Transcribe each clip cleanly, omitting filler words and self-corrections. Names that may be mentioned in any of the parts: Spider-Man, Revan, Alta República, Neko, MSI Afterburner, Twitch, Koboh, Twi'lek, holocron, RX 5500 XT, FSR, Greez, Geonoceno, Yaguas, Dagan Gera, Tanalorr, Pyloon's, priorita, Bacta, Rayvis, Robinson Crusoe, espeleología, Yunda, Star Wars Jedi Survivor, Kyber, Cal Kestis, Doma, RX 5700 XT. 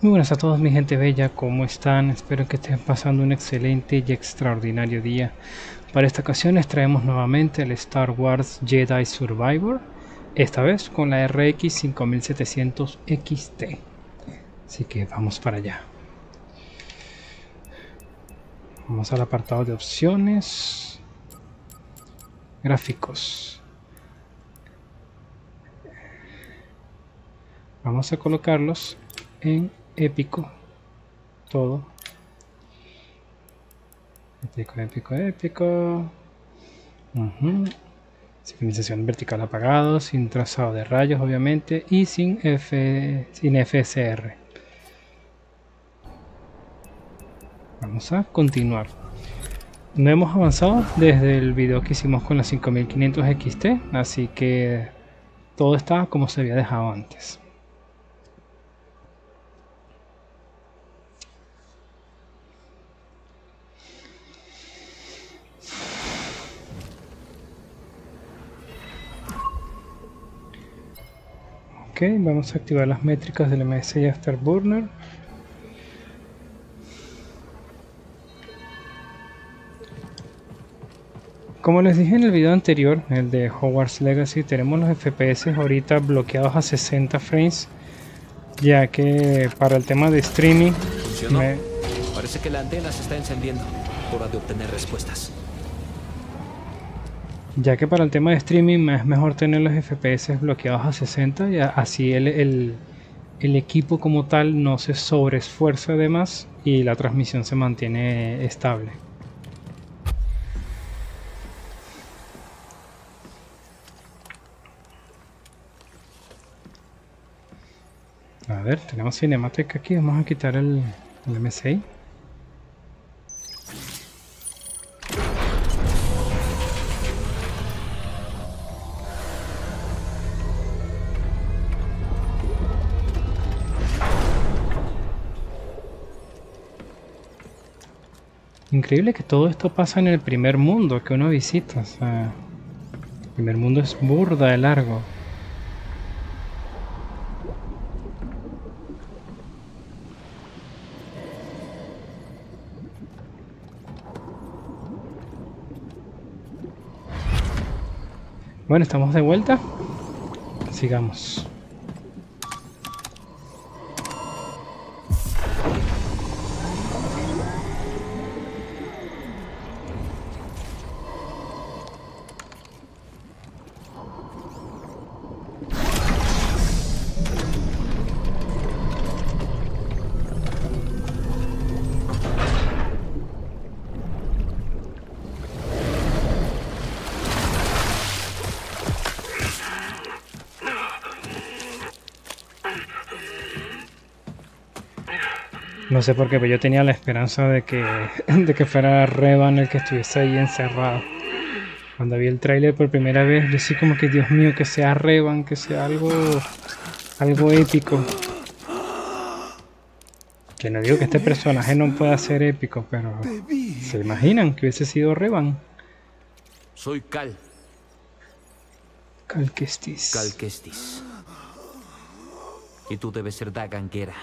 Muy buenas a todos mi gente bella, ¿cómo están? Espero que estén pasando un excelente y extraordinario día. Para esta ocasión les traemos nuevamente el Star Wars Jedi Survivor, esta vez con la RX 5700 XT. Así que vamos para allá. Vamos al apartado de opciones, gráficos. Vamos a colocarlos en épico, todo épico. Sincronización vertical apagado, sin trazado de rayos obviamente y sin FSR. Vamos a continuar. No hemos avanzado desde el video que hicimos con la 5500 XT, así que todo está como se había dejado antes. Okay, vamos a activar las métricas del MSI Afterburner. Como les dije en el video anterior, el de Hogwarts Legacy, tenemos los FPS ahorita bloqueados a 60 frames, ya que para el tema de streaming... ¿Funcionó? Parece que la antena se está encendiendo. Hora de obtener respuestas. Ya que para el tema de streaming es mejor tener los FPS bloqueados a 60 y así el equipo como tal no se sobreesfuerza de más y la transmisión se mantiene estable. A ver, tenemos cinemática aquí, vamos a quitar el MSI. Increíble que todo esto pasa en el primer mundo que uno visita, o sea, el primer mundo es burda de largo. Bueno, estamos de vuelta, sigamos. No sé por qué, pero yo tenía la esperanza de que fuera Revan el que estuviese ahí encerrado. Cuando vi el tráiler por primera vez, yo sí como que Dios mío, que sea Revan, que sea algo épico. Que no digo que este personaje no pueda ser épico, pero ¿se imaginan que hubiese sido Revan? Soy Cal Kestis. Cal Kestis. Y tú debes ser Dagan Gera.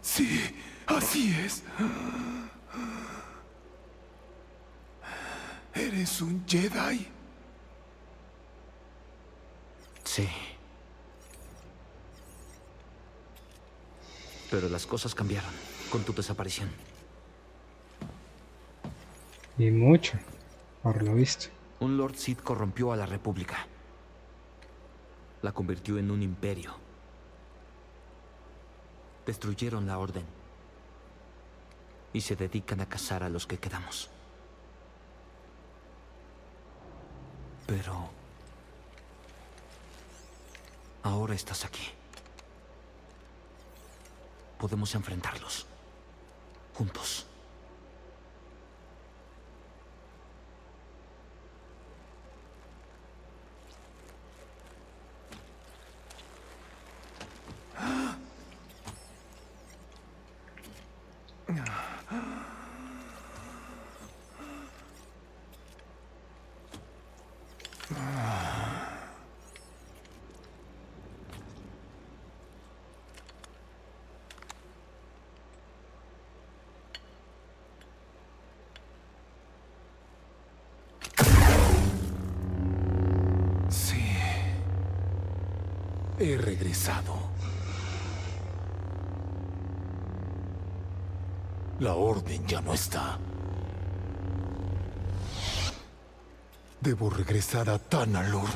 Sí, así es. ¿Eres un Jedi? Sí. Pero las cosas cambiaron con tu desaparición. Y mucho, por lo visto. Un Lord Sith corrompió a la República. La convirtió en un imperio. Destruyeron la orden y se dedican a cazar a los que quedamos. Pero ahora estás aquí. Podemos enfrentarlos juntos. He regresado. La orden ya no está. Debo regresar a Tanalorr.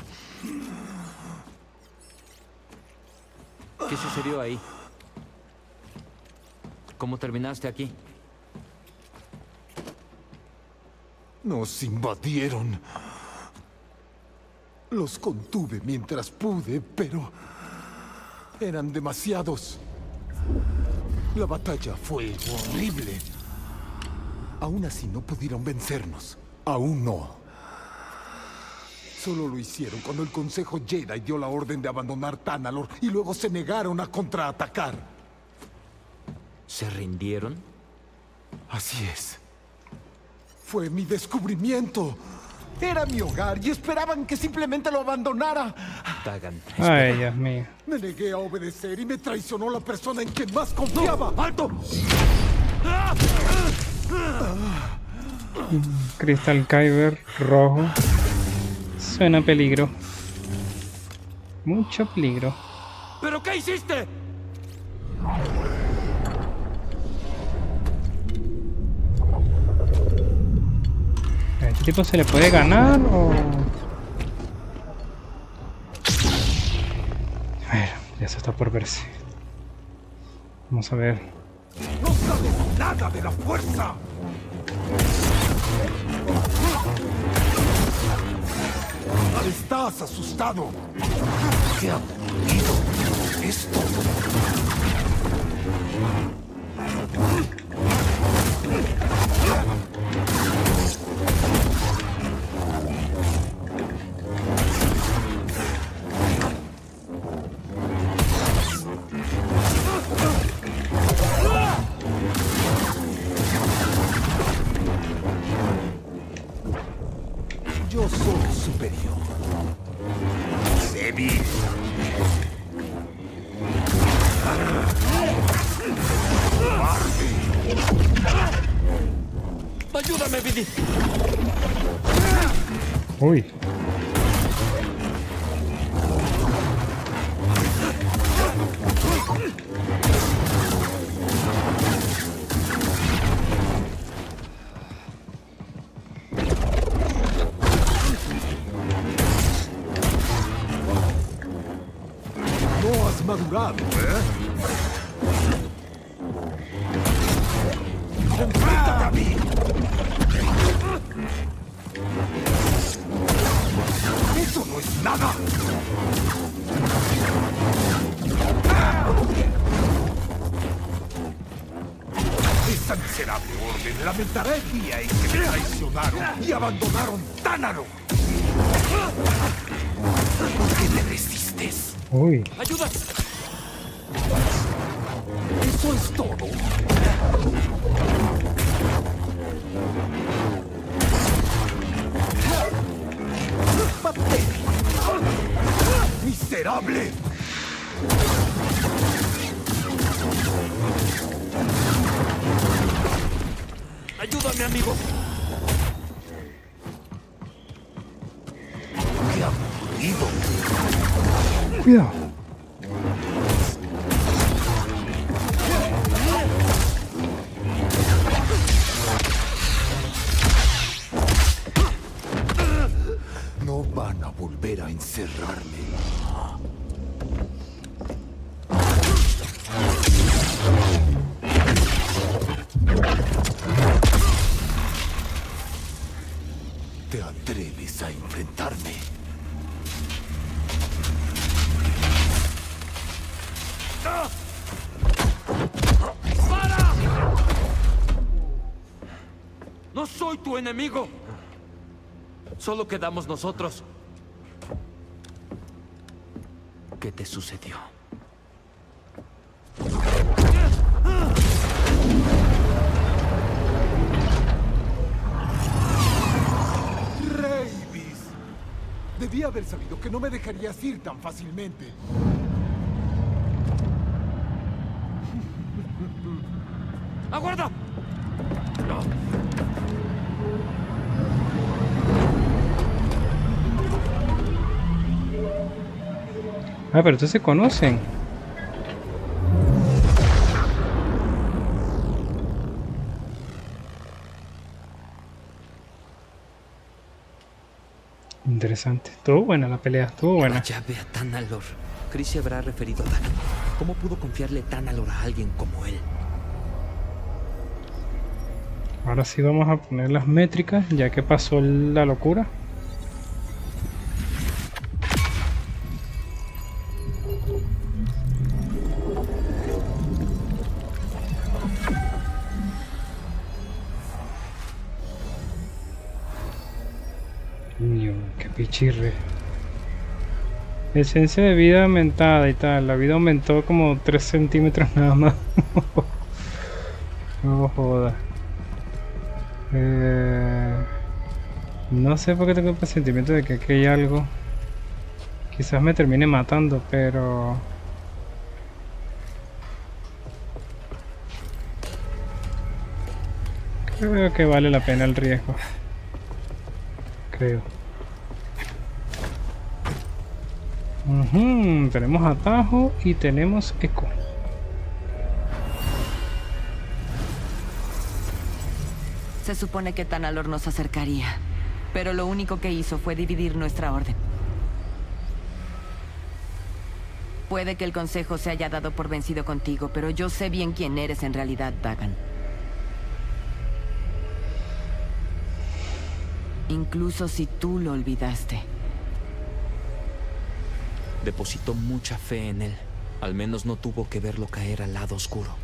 ¿Qué sucedió ahí? ¿Cómo terminaste aquí? Nos invadieron. Los contuve mientras pude, pero eran demasiados. La batalla fue horrible. Aún así no pudieron vencernos. Aún no. Solo lo hicieron cuando el Consejo Jedi dio la orden de abandonar Tanalorr y luego se negaron a contraatacar. ¿Se rindieron? Así es. Fue mi descubrimiento. Era mi hogar y esperaban que simplemente lo abandonara. Dagan, ay, Dios mío. Me negué a obedecer y me traicionó la persona en quien más confiaba. No. ¡Alto! Cristal Kyber rojo. Suena peligro. Mucho peligro. ¿Pero qué hiciste? ¿Este tipo se le puede ganar o...? A ver, ya se está por verse. Vamos a ver. ¡No sabes nada de la fuerza! ¡Estás asustado! ¡Qué aburrido esto! Yo soy superior. Débil. Ayúdame, Billy. Uy. Madurado, ¿eh? ¡Complétate a mí! ¡Eso no es nada! Esa miserable orden lamentará el día en que me traicionaron y abandonaron Tanalorr. ¿Por qué te resistes? Uy. ¡Ayuda! Eso es todo. ¡Miserable! ¡Ayúdame, amigo! ¡Qué aburrido! Cuidado. No van a volver a encerrarme. ¿Te atreves a enfrentarme? No soy tu enemigo. Solo quedamos nosotros. ¿Qué te sucedió? Rayvis. Debía haber sabido que no me dejarías ir tan fácilmente. ¡Aguarda! Ah, pero ustedes se conocen. Interesante. Estuvo buena la pelea, estuvo buena. La llave a Tanalorr. Greez se habrá referido a Dagan. ¿Cómo pudo confiarle Tanalorr a alguien como él? Ahora sí vamos a poner las métricas, ya que pasó la locura. Niño, qué pichirre. Esencia de vida aumentada y tal. La vida aumentó como 3 centímetros nada más. No joda. No sé por qué tengo el presentimiento de que aquí hay algo. Quizás me termine matando, pero... creo que vale la pena el riesgo. Creo. Tenemos atajo y tenemos eco. Se supone que Tanalorr nos acercaría, pero lo único que hizo fue dividir nuestra orden. Puede que el consejo se haya dado por vencido contigo, pero yo sé bien quién eres en realidad, Dagan. Incluso si tú lo olvidaste. Depositó mucha fe en él. Al menos no tuvo que verlo caer al lado oscuro.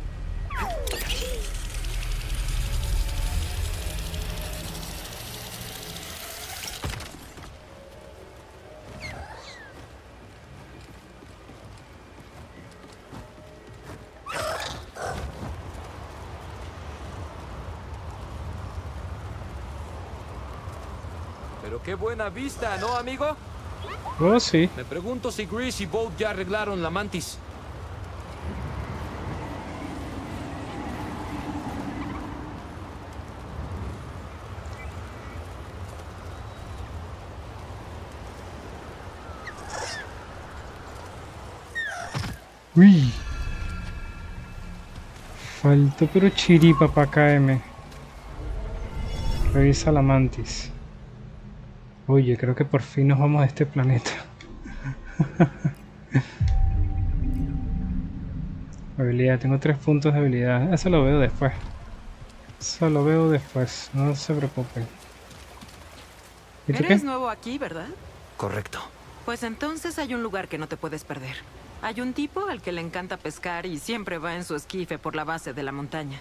¡Qué buena vista! ¿No, amigo? Oh, sí. Me pregunto si Greez y Bolt ya arreglaron la mantis. Uy. Faltó pero chiripa para caerme. Revisa la mantis. Oye, creo que por fin nos vamos de este planeta. Habilidad, tengo 3 puntos de habilidad. Eso lo veo después. Eso lo veo después, no se preocupen. ¿Y tú qué? Eres nuevo aquí, ¿verdad? Correcto. Pues entonces hay un lugar que no te puedes perder. Hay un tipo al que le encanta pescar y siempre va en su esquife por la base de la montaña.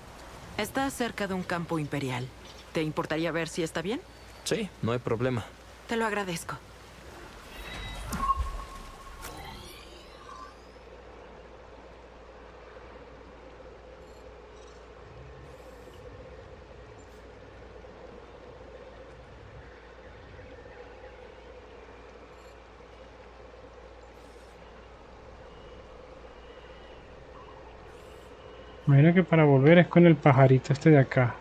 Está cerca de un campo imperial. ¿Te importaría ver si está bien? Sí, no hay problema. Te lo agradezco. Mira que para volver es con el pajarito este de acá,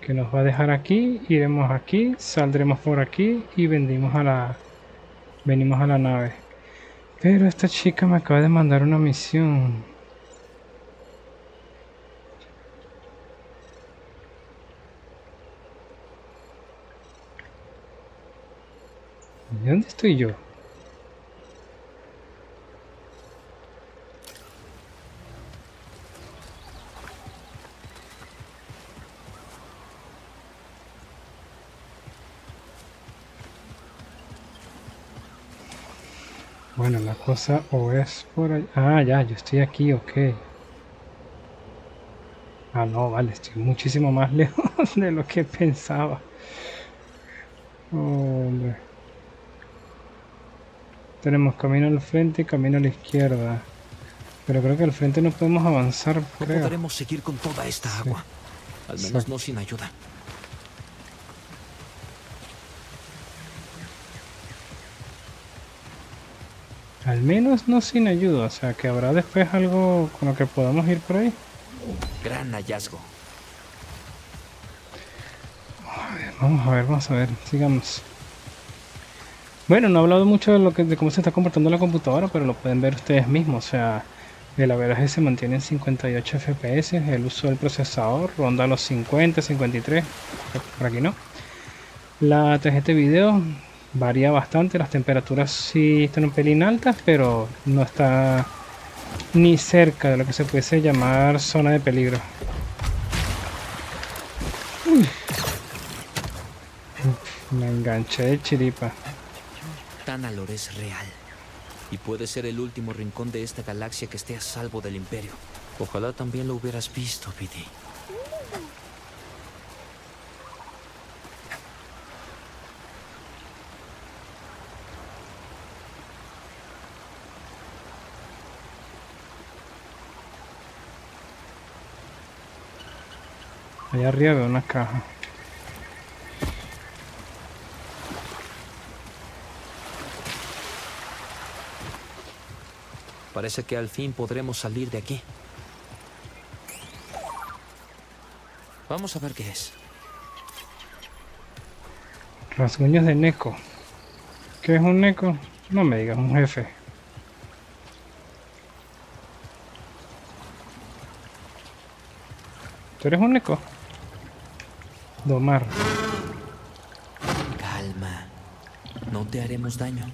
que nos va a dejar aquí, iremos aquí, saldremos por aquí y venimos a la nave. Pero esta chica me acaba de mandar una misión. ¿Y dónde estoy yo? Bueno, la cosa o es por allá... Ah, ya, yo estoy aquí, ok. Ah, no, vale, estoy muchísimo más lejos de lo que pensaba. Hombre. Tenemos camino al frente y camino a la izquierda. Pero creo que al frente no podemos avanzar, creo. No podremos seguir con toda esta agua. Al menos no sin ayuda. Al menos no sin ayuda, o sea que habrá después algo con lo que podamos ir por ahí. Gran hallazgo. A ver, vamos a ver, sigamos. Bueno, no he hablado mucho de lo que, de cómo se está comportando la computadora, pero lo pueden ver ustedes mismos. O sea, el averaje se mantiene en 58 FPS, el uso del procesador ronda los 50, 53, por aquí no. La tarjeta de video varía bastante, las temperaturas sí están un pelín altas, pero no está ni cerca de lo que se pudiese llamar zona de peligro. Me enganché de chiripa. Tanalorr es real y puede ser el último rincón de esta galaxia que esté a salvo del Imperio. Ojalá también lo hubieras visto, Vidi. Allá arriba veo una caja. Parece que al fin podremos salir de aquí. Vamos a ver qué es. Rasguños de Neko. ¿Qué es un Neko? No me digas, un jefe. ¿Tú eres un Neko? Domar. Calma. No te haremos daño.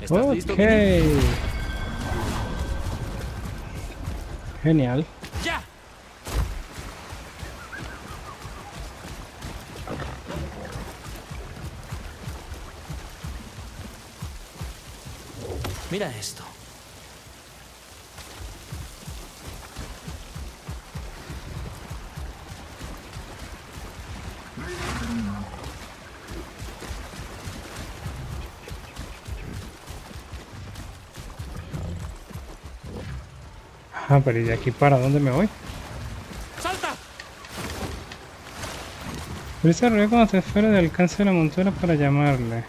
¿Estás listo? Genial. ¡Ya! Mira esto. Ah, pero ¿y de aquí para dónde me voy? ¡Salta! Presa arriba cuando esté fuera de alcance de la montura para llamarle.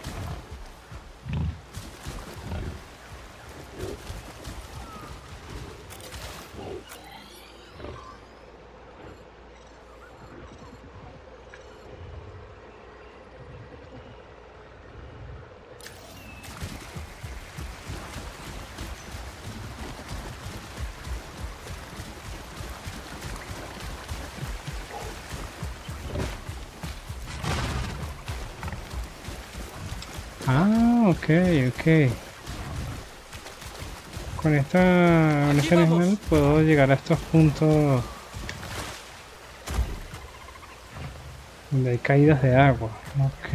Ok. Con esta original puedo llegar a estos puntos donde hay caídas de agua. Ok.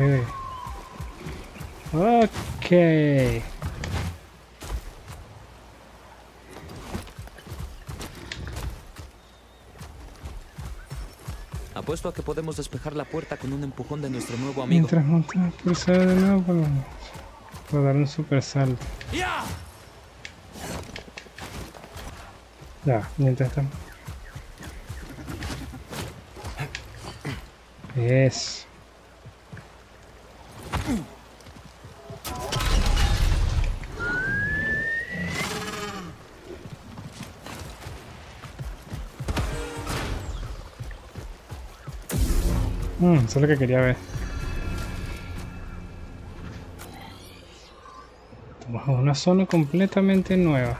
Apuesto a que podemos despejar la puerta con un empujón de nuestro nuevo amigo. Mientras montamos pulsar del agua. A dar un super salto. Ya, mientras estamos. Es. Eso es lo que quería ver. Una zona completamente nueva.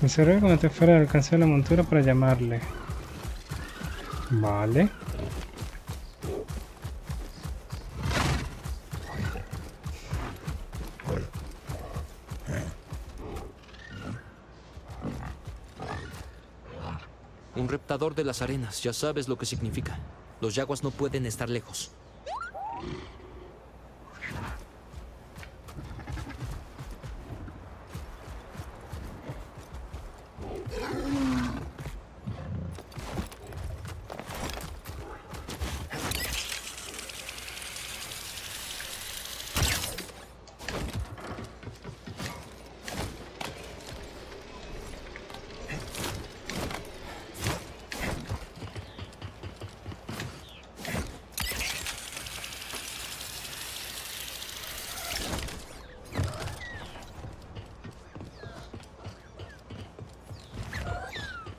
Conserve cuando esté fuera del alcance de la montura para llamarle. Vale. Un reptador de las arenas, ya sabes lo que significa. Los yaguas no pueden estar lejos.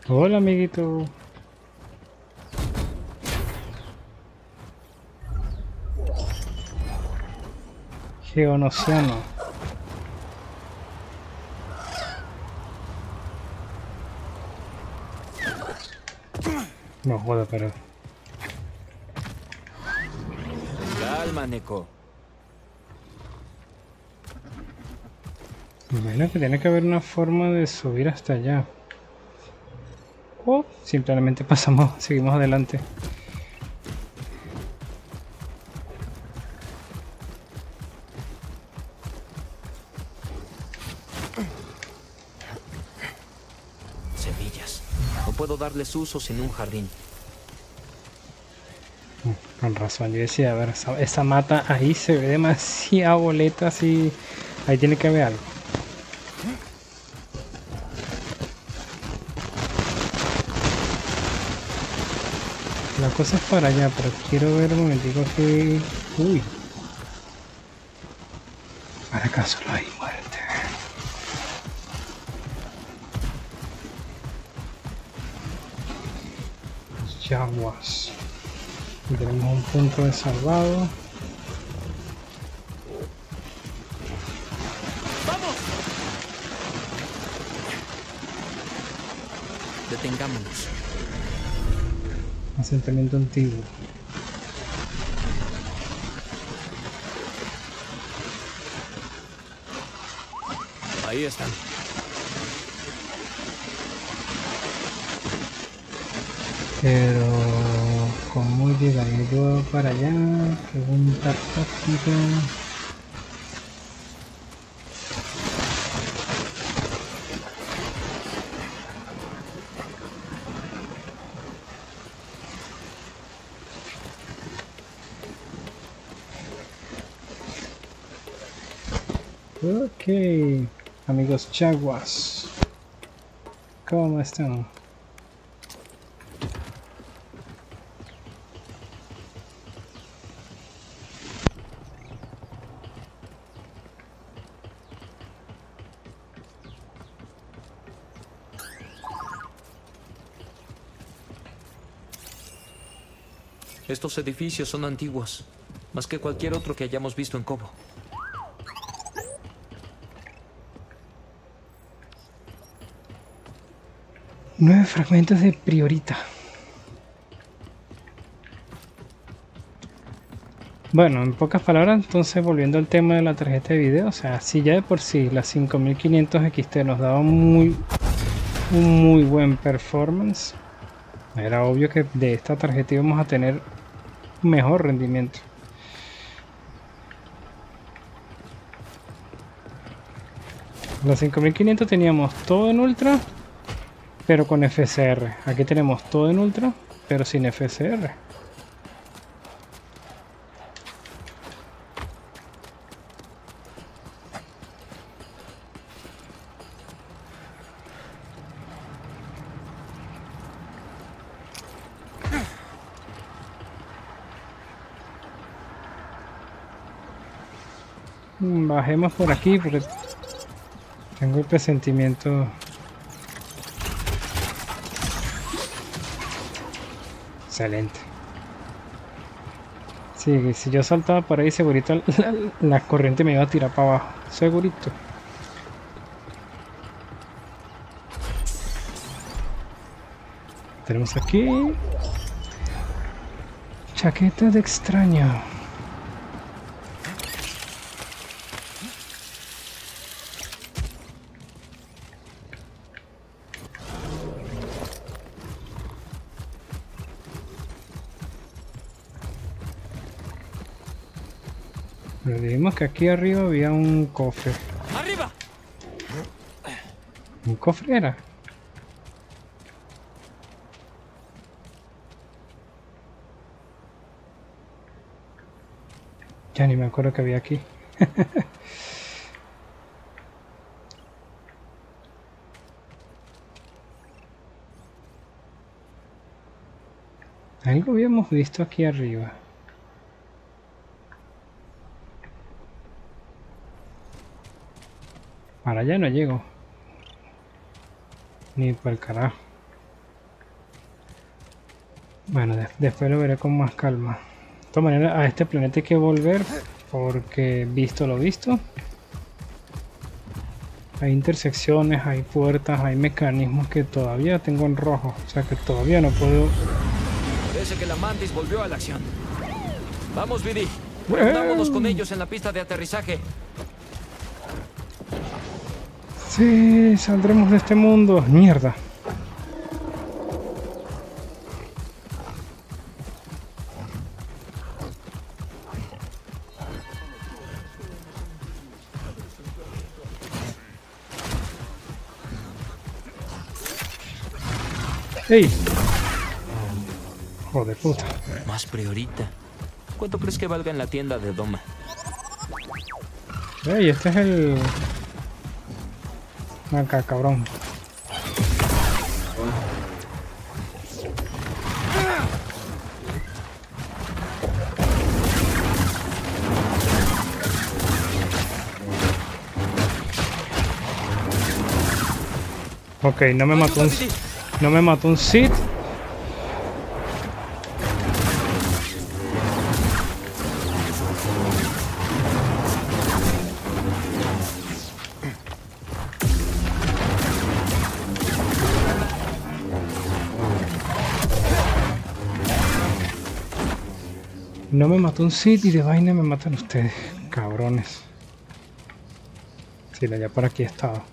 Hola, amiguito. Geonoceno. No joda, pero... Calma, Neko. Bueno, que tiene que haber una forma de subir hasta allá. O simplemente pasamos, seguimos adelante. Semillas. No puedo darles usos en un jardín. Con razón, yo decía, a ver, esa mata ahí se ve demasiado boleta, así... Ahí tiene que haber algo. La cosa es para allá, pero quiero ver un momentico que... Uy. Para acá solo hay muerte. Yaguas. Tenemos un punto de salvado. ¡Vamos! Detengámonos. Asentamiento antiguo. Ahí están. Pero ¿cómo llegaré yo para allá? Pregunta táctica. Ok, amigos chaguas, ¿cómo están? Estos edificios son antiguos, más que cualquier otro que hayamos visto en Koboh. Nueve fragmentos de priorita. Bueno, en pocas palabras, entonces volviendo al tema de la tarjeta de video, o sea, si ya de por sí la 5500 XT nos daba un muy buen performance, era obvio que de esta tarjeta íbamos a tener mejor rendimiento. La 5500 teníamos todo en ultra, pero con FSR. Aquí tenemos todo en ultra, pero sin FSR. Bajemos por aquí porque tengo el presentimiento. Excelente. Sí, si yo saltaba por ahí segurito la corriente me iba a tirar para abajo. Segurito. Tenemos aquí... Chaqueta de extraño. Que aquí arriba había un cofre. ¡Arriba! ¿Un cofre era? Ya ni me acuerdo que había aquí. Algo habíamos visto aquí arriba. Para allá no llego. Ni para el carajo. Bueno, después lo veré con más calma. De todas maneras, a este planeta hay que volver porque visto lo visto. Hay intersecciones, hay puertas, hay mecanismos que todavía tengo en rojo. O sea que todavía no puedo... Parece que la Mantis volvió a la acción. Vamos, Vidi. Contámonos con ellos en la pista de aterrizaje. Sí, saldremos de este mundo. Mierda. ¡Ey! Joder, puta. Más priorita. ¿Cuánto crees que valga en la tienda de Doma? ¡Ey! Este es el... Acá, cabrón. Ok, no me mató un... No me mató un Sith. No me mató un Sith y de vaina me matan ustedes, cabrones. Sí, allá por aquí estaba.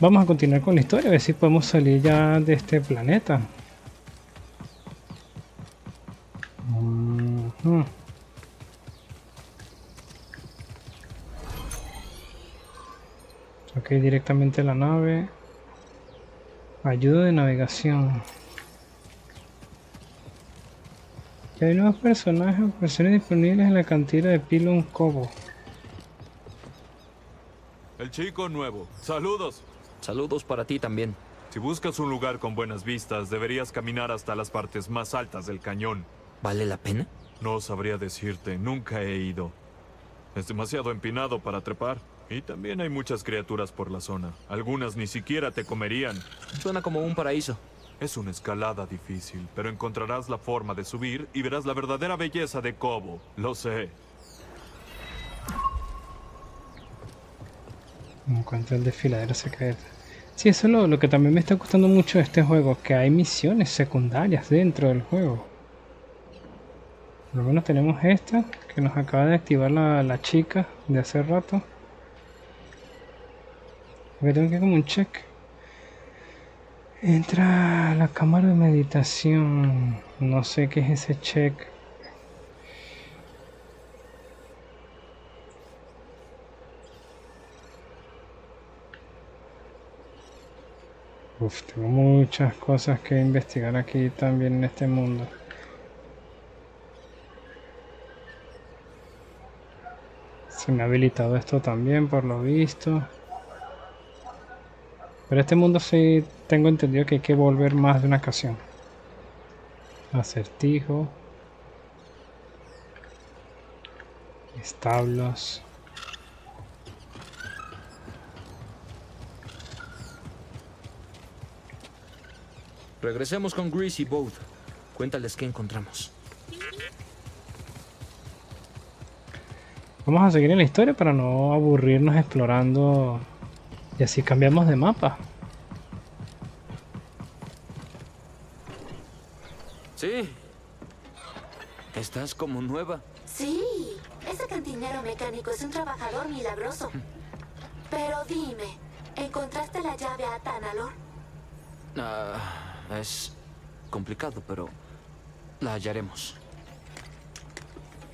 Vamos a continuar con la historia, a ver si podemos salir ya de este planeta. Ok, directamente a la nave. Ayuda de navegación. Ya hay nuevos personajes o versiones disponibles en la cantina de Pyloon's Koboh. El chico nuevo. Saludos. Saludos para ti también. Si buscas un lugar con buenas vistas, deberías caminar hasta las partes más altas del cañón. ¿Vale la pena? No sabría decirte, nunca he ido. Es demasiado empinado para trepar. Y también hay muchas criaturas por la zona. Algunas ni siquiera te comerían. Suena como un paraíso. Es una escalada difícil, pero encontrarás la forma de subir y verás la verdadera belleza de Koboh. Lo sé. Encuentra el desfiladero secreto. Sí, eso es lo que también me está gustando mucho de este juego, que hay misiones secundarias dentro del juego. Por lo menos tenemos esta, que nos acaba de activar la chica de hace rato. Porque tengo que ir como un check. Entra a la cámara de meditación. No sé qué es ese check. Uf, tengo muchas cosas que investigar aquí también en este mundo. Se me ha habilitado esto también por lo visto. Pero este mundo sí tengo entendido que hay que volver más de una ocasión. Acertijo. Establos. Regresemos con Greez y Bolt. Cuéntales qué encontramos. Vamos a seguir en la historia para no aburrirnos explorando. Y así cambiamos de mapa. Sí. Estás como nueva. Sí. Ese cantinero mecánico es un trabajador milagroso. Pero dime, ¿encontraste la llave a Tanalorr? Es complicado, pero la hallaremos.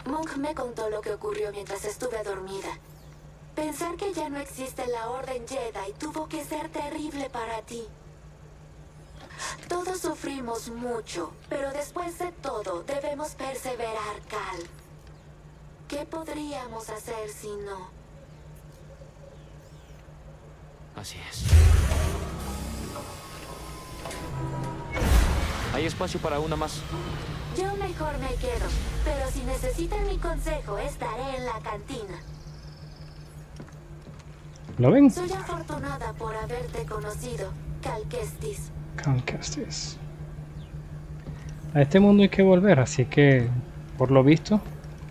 Monk me contó lo que ocurrió mientras estuve dormida. Pensar que ya no existe la Orden Jedi tuvo que ser terrible para ti. Todos sufrimos mucho, pero después de todo debemos perseverar, Cal. ¿Qué podríamos hacer si no? Así es. ¿Hay espacio para una más? Yo mejor me quedo, pero si necesitan mi consejo, estaré en la cantina. ¿Lo ven? Soy afortunada por haberte conocido, Cal Kestis. Cal Kestis. A este mundo hay que volver, así que, por lo visto,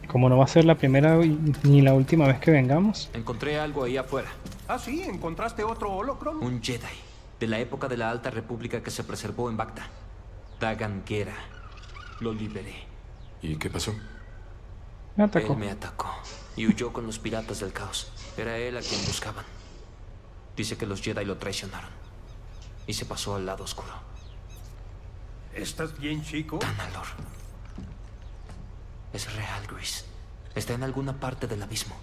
como no va a ser la primera ni la última vez que vengamos... Encontré algo ahí afuera. ¿Ah, sí? ¿Encontraste otro holocron? Un Jedi, de la época de la Alta República que se preservó en Bacta. Dagan Gera. Lo liberé. ¿Y qué pasó? Me atacó. Él me atacó y huyó con los piratas del caos. Era él a quien buscaban. Dice que los Jedi lo traicionaron y se pasó al lado oscuro. ¿Estás bien, chico? Tanalorr. Es real, Greez. Está en alguna parte del abismo.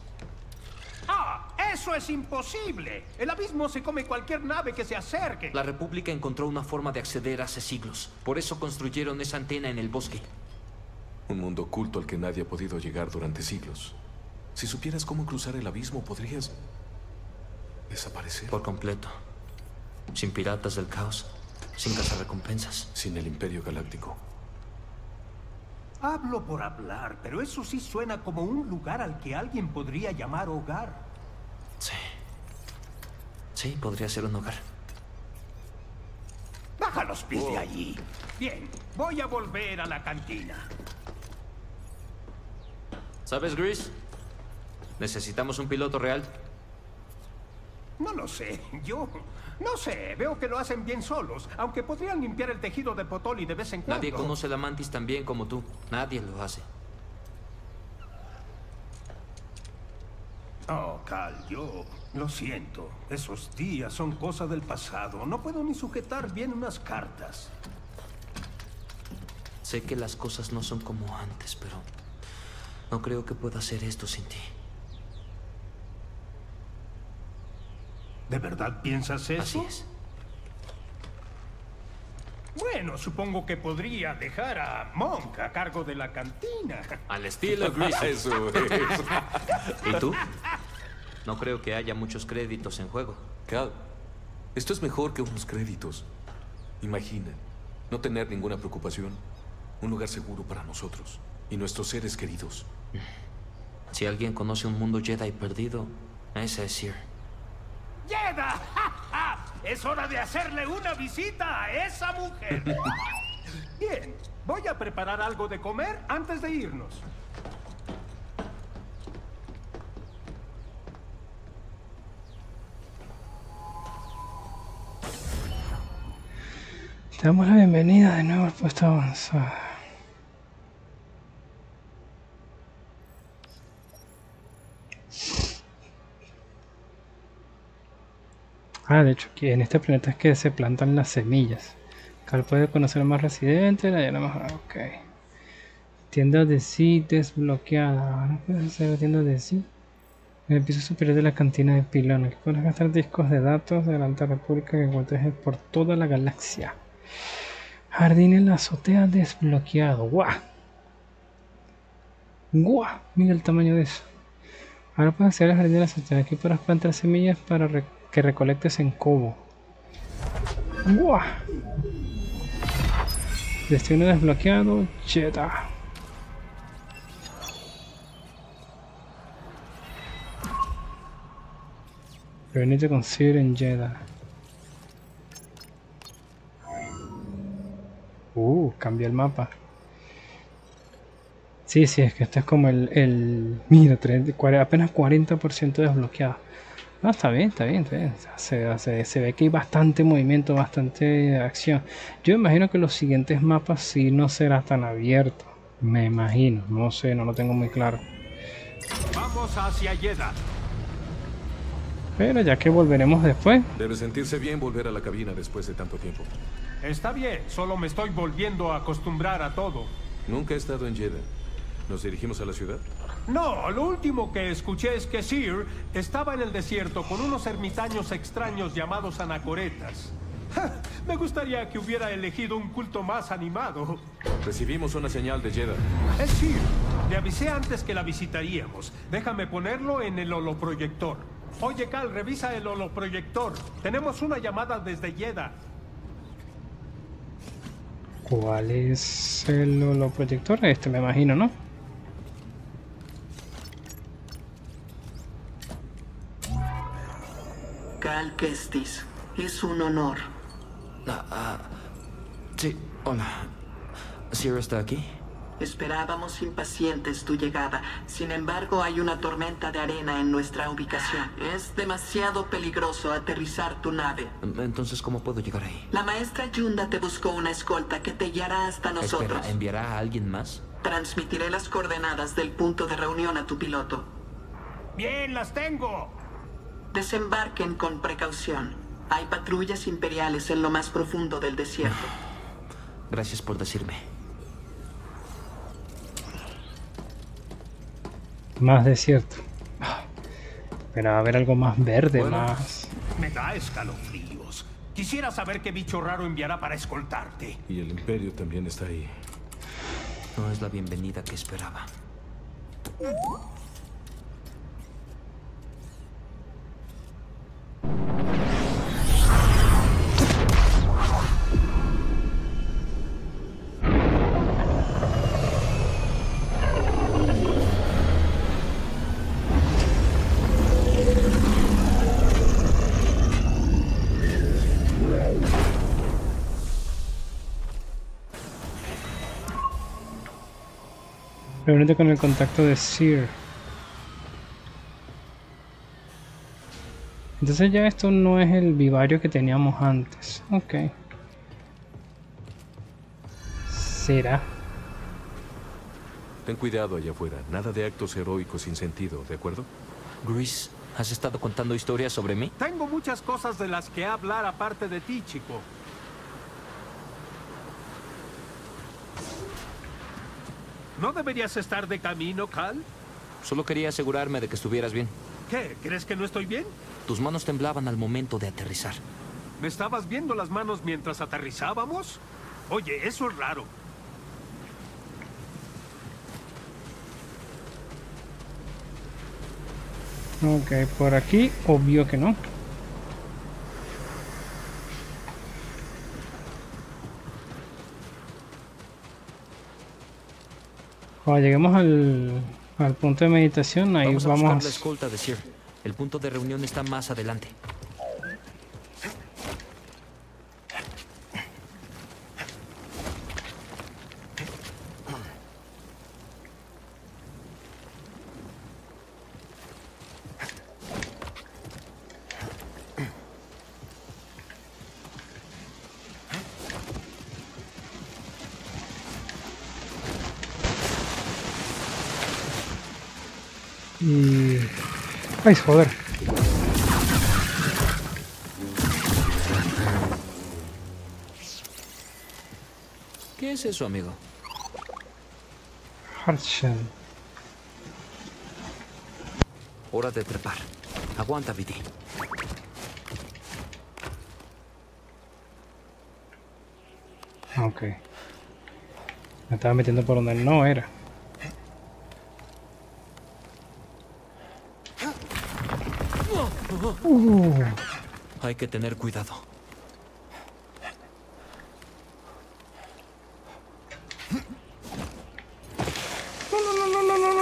¡Ah! ¡Eso es imposible! El abismo se come cualquier nave que se acerque. La República encontró una forma de acceder hace siglos. Por eso construyeron esa antena en el bosque. Un mundo oculto al que nadie ha podido llegar durante siglos. Si supieras cómo cruzar el abismo, podrías... desaparecer. Por completo. Sin piratas del caos. Sin cazarrecompensas. Sin el Imperio Galáctico. Hablo por hablar, pero eso sí suena como un lugar al que alguien podría llamar hogar. Sí. Sí, podría ser un hogar. ¡Baja los pies de allí! Bien, voy a volver a la cantina. ¿Sabes, Greez? ¿Necesitamos un piloto real? No lo sé, yo... no sé, veo que lo hacen bien solos, aunque podrían limpiar el tejido de Potoli de vez en cuando. Nadie conoce la mantis tan bien como tú. Nadie lo hace. Oh, Cal, yo... lo siento. Esos días son cosa del pasado. No puedo ni sujetar bien unas cartas. Sé que las cosas no son como antes, pero... no creo que pueda hacer esto sin ti. ¿De verdad piensas eso? Así es. Bueno, supongo que podría dejar a Monk a cargo de la cantina. Al estilo Greez. Eso es. ¿Y tú? No creo que haya muchos créditos en juego. Cal, esto es mejor que unos créditos. Imagina, no tener ninguna preocupación. Un lugar seguro para nosotros y nuestros seres queridos. Si alguien conoce un mundo Jedi perdido, ese es Sir. ¡Jedha! ¡Ja, ja! Es hora de hacerle una visita a esa mujer. Bien, voy a preparar algo de comer antes de irnos. Te damos la bienvenida de nuevo al puesto avanzado. Ah, de hecho, que en este planeta es que se plantan las semillas. Cal puede conocer más residentes, la más... ok. Tienda de sí desbloqueada. No puedes hacer la tienda de sí. En el piso superior de la cantina de Pyloon. Aquí puedes gastar discos de datos de la Alta República que encuentres por toda la galaxia. Jardín en la azotea desbloqueado. ¡Guau! ¡Guau! Mira el tamaño de eso. Ahora puedes acceder al jardín de la azotea. Aquí podrás plantar semillas para que recolectes en Koboh. ¡Buah! Destino desbloqueado, Jedha. We need to consider en Jedha. Cambié el mapa. Sí, es que este es como mira, apenas 40% desbloqueado. No, está bien. Se ve que hay bastante movimiento, bastante acción. Yo imagino que los siguientes mapas sí no será tan abierto. Me imagino, no sé, no lo tengo muy claro. Vamos hacia Jedha. Pero ya que volveremos después. Debe sentirse bien volver a la cabina después de tanto tiempo. Está bien, solo me estoy volviendo a acostumbrar a todo. Nunca he estado en Jedha. ¿Nos dirigimos a la ciudad? No, lo último que escuché es que Sir estaba en el desierto con unos ermitaños extraños llamados anacoretas. ¡Ja! Me gustaría que hubiera elegido un culto más animado. Recibimos una señal de Jedha. Es Sir. Le avisé antes que la visitaríamos. Déjame ponerlo en el holoproyector. Oye, Cal, revisa el holoproyector. Tenemos una llamada desde Jedha. ¿Cuál es el holoproyector? Este, me imagino, ¿no? Cal Kestis, es un honor. Sí, hola. ¿Sierra está aquí? Esperábamos impacientes tu llegada. Sin embargo, hay una tormenta de arena en nuestra ubicación. Es demasiado peligroso aterrizar tu nave. Entonces, ¿cómo puedo llegar ahí? La maestra Yunda te buscó una escolta que te guiará hasta nosotros. Espera, ¿enviará a alguien más? Transmitiré las coordenadas del punto de reunión a tu piloto. ¡Bien, las tengo! Desembarquen con precaución. Hay patrullas imperiales en lo más profundo del desierto. Gracias por decirme. Más desierto. Esperaba ver algo más verde, bueno, más... Me da escalofríos. Quisiera saber qué bicho raro enviará para escoltarte. Y el Imperio también está ahí. No es la bienvenida que esperaba. Reúnete con el contacto de Seer. Entonces ya esto no es el vivario que teníamos antes. Ok. Será. Ten cuidado allá afuera. Nada de actos heroicos sin sentido, ¿de acuerdo? Greez, ¿has estado contando historias sobre mí? Tengo muchas cosas de las que hablar aparte de ti, chico. ¿No deberías estar de camino, Cal? Solo quería asegurarme de que estuvieras bien. ¿Qué? ¿Crees que no estoy bien? Tus manos temblaban al momento de aterrizar. ¿Me estabas viendo las manos mientras aterrizábamos? Oye, eso es raro. Ok, por aquí, obvio que no. Cuando lleguemos al punto de meditación, ahí vamos a buscar la escolta de Sir. El punto de reunión está más adelante. Ay, joder. ¿Qué es eso, amigo? Hardshell. Hora de trepar. Aguanta, Viti. Ok. Me estaba metiendo por donde no era. Hay que tener cuidado.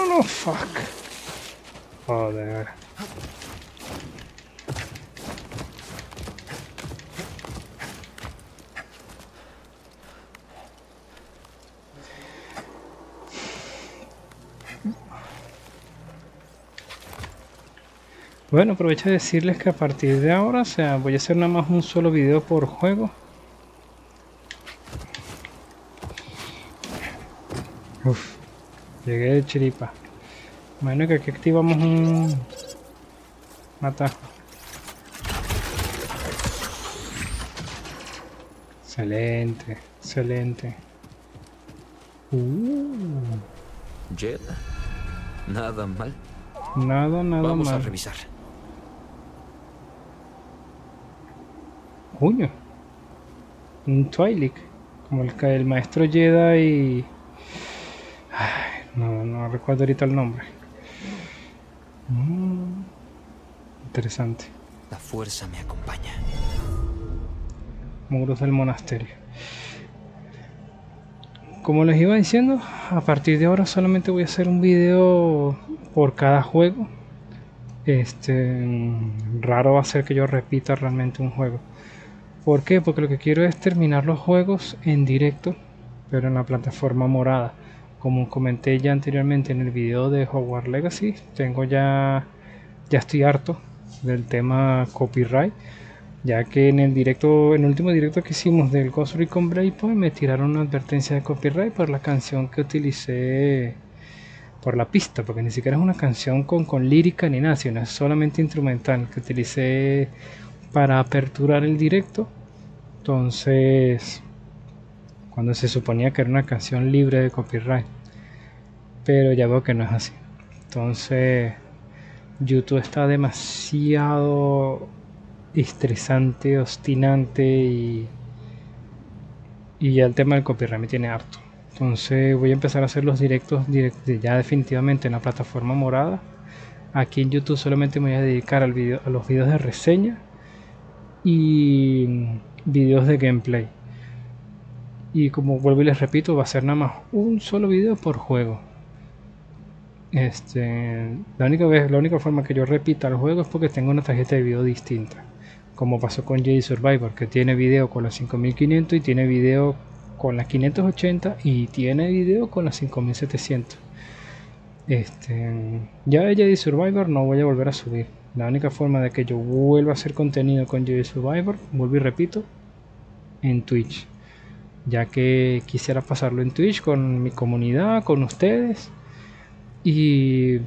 No, fuck. Joder. Bueno, aprovecho de decirles que a partir de ahora, o sea, voy a hacer nada más un solo video por juego. Uf, llegué de chiripa. Bueno, que aquí activamos un atajo. Excelente, excelente. Jedha. Nada mal. Nada, nada mal. Vamos a revisar. Coño, un Twi'lek, como el maestro Jedi y... Ay, no recuerdo ahorita el nombre. Interesante. La fuerza me acompaña. Muros del monasterio. Como les iba diciendo, a partir de ahora solamente voy a hacer un video por cada juego. Raro va a ser que yo repita realmente un juego. ¿Por qué? Porque lo que quiero es terminar los juegos en directo pero en la plataforma morada. Como comenté ya anteriormente en el video de Hogwarts Legacy, tengo ya estoy harto del tema copyright, ya que en el directo, en el último directo que hicimos del Ghost Recon Breakpoint, me tiraron una advertencia de copyright por la canción que utilicé por la pista, porque ni siquiera es una canción con lírica ni nada, sino es solamente instrumental que utilicé para aperturar el directo. Entonces, cuando se suponía que era una canción libre de copyright, pero ya veo que no es así. Entonces, YouTube está demasiado estresante, obstinante, y ya el tema del copyright me tiene harto. Entonces voy a empezar a hacer los directos ya definitivamente en la plataforma morada. Aquí en YouTube solamente me voy a dedicar a los videos de reseña y videos de gameplay. Y como vuelvo y les repito, va a ser nada más un solo video por juego. La única forma que yo repita el juego es porque tengo una tarjeta de video distinta, como pasó con Jedi Survivor, que tiene video con la 5500 y tiene video con la 580 y tiene video con la 5700. Ya de Jedi Survivor no voy a volver a subir. La única forma de que yo vuelva a hacer contenido con Jedi Survivor, vuelvo y repito, en Twitch, ya que quisiera pasarlo en Twitch con mi comunidad, con ustedes. Y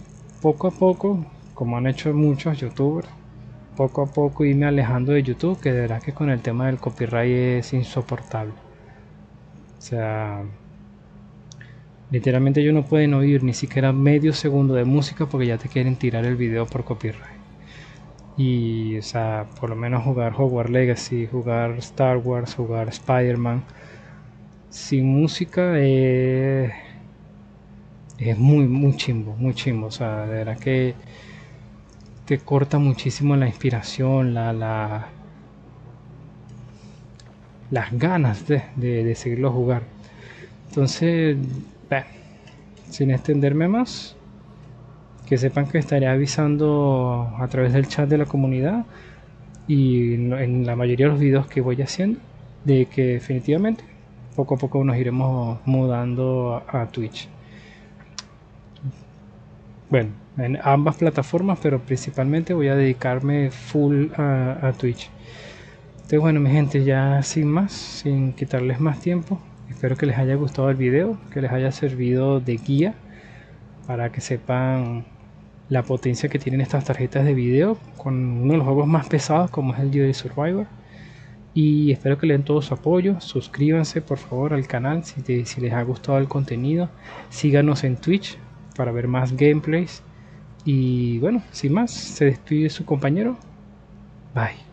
poco a poco, como han hecho muchos youtubers, poco a poco irme alejando de YouTube, que de verdad que con el tema del copyright es insoportable. O sea, literalmente ellos no pueden oír ni siquiera medio segundo de música porque ya te quieren tirar el video por copyright. Y, o sea, por lo menos jugar Hogwarts Legacy, jugar Star Wars, jugar Spider-Man sin música es muy chimbo, muy chimbo. O sea, de verdad que te corta muchísimo la inspiración, las ganas de seguirlo a jugar. Entonces, bueno, sin extenderme más, que sepan que estaré avisando a través del chat de la comunidad y en la mayoría de los videos que voy haciendo de que definitivamente poco a poco nos iremos mudando a Twitch. Bueno, en ambas plataformas, pero principalmente voy a dedicarme full a Twitch. Entonces, bueno, mi gente, ya sin más, sin quitarles más tiempo, espero que les haya gustado el video, que les haya servido de guía para que sepan la potencia que tienen estas tarjetas de video con uno de los juegos más pesados como es el Jedi Survivor. Y espero que le den todo su apoyo. Suscríbanse por favor al canal si les ha gustado el contenido. Síganos en Twitch para ver más gameplays. Y bueno, sin más, se despide su compañero. Bye.